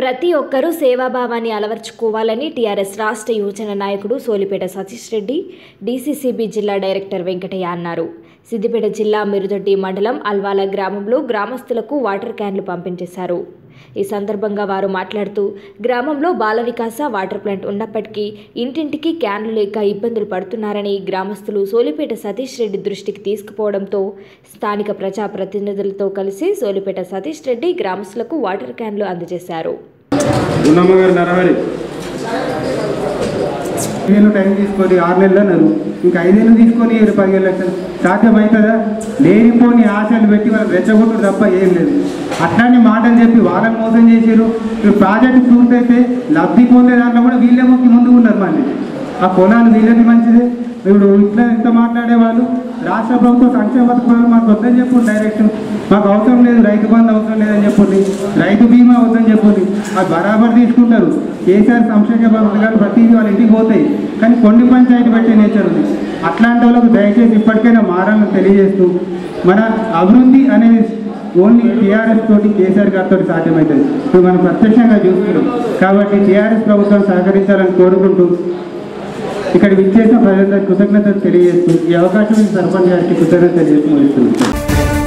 ప్రతి ఒక్కరూ సేవాభావాన్ని అలవర్చుకోవాలని టీఆర్ఎస్ రాష్ట్ర యోజన నాయకుడు సోలిపేట సతీష్ రెడ్డి, డీసీసీబీ జిల్లా డైరెక్టర్ వెంకటయ్య అన్నారు. సిద్దిపేట జిల్లా మిరుదొడ్డి మండలం అల్వాల గ్రామంలో గ్రామస్తులకు వాటర్ క్యాన్లు పంపించేశారు. ఈ సందర్భంగా వారు మాట్లాడుతూ, గ్రామంలో బాల వికాస వాటర్ ప్లాంట్ ఉన్నప్పటికీ ఇంటింటికి క్యాన్లు లేక ఇబ్బందులు పడుతున్నారని గ్రామస్తులు సోలిపేట సతీష్ రెడ్డి దృష్టికి తీసుకుపోవడంతో స్థానిక ప్రజాప్రతినిధులతో కలిసి సోలిపేట సతీష్ రెడ్డి గ్రామస్తులకు వాటర్ క్యాన్లు అందజేశారు. టైం తీసుకొని 6 నెలలు అన్నారు, ఇంకా 5 నెలలు తీసుకొని 10 లక్షలు సాధ్యమవుతుందా? లేనిపోని ఆశలు పెట్టి వాళ్ళు రెచ్చగొట్టు తప్ప ఏం లేదు. అట్లాంటి మాటలు చెప్పి వాళ్ళని మోసం చేసారు. ఇప్పుడు ప్రాజెక్టు పూర్తయితే లబ్ధి పొందే దాంట్లో కూడా వీళ్ళే మొక్కి ముందుకు ఉన్నారు. మళ్ళీ ఆ పొలాలు వీళ్ళని మంచిదే. ఇప్పుడు ఇట్లా ఎంత మాట్లాడేవాళ్ళు, రాష్ట్ర ప్రభుత్వ సంక్షేమ పథకాలు మాకు వద్దని చెప్పండి, డైరెక్ట్ మాకు అవసరం లేదు, రైతు బంధు అవసరం లేదని చెప్పండి, రైతు బీమా వద్దని చెప్పండి, అది బరాబర్ తీసుకుంటారు. కేసీఆర్ సంక్షేమ పథకాలు ప్రతిదీ వాళ్ళ ఇంటికి పోతాయి. కానీ కొన్ని పంచాయతీ పెట్టే నేచర్ ఉంది. అట్లాంటి వాళ్ళకు దయచేసి ఇప్పటికైనా మారాలని తెలియజేస్తూ, మన అభివృద్ధి అనేది ఓన్లీ టీఆర్ఎస్ తోటి, కేసీఆర్ గారితో సాధ్యమవుతుంది. ఇప్పుడు మనం ప్రత్యక్షంగా చూస్తున్నాం. కాబట్టి టీఆర్ఎస్ ప్రభుత్వం సహకరించాలని కోరుకుంటూ ఇక్కడ విచ్చేసిన ప్రజలందరికీ కృతజ్ఞతలు తెలియజేస్తూ, ఈ అవకాశం సర్పంచ్ గారికి కృతజ్ఞతలు తెలియజేస్తూ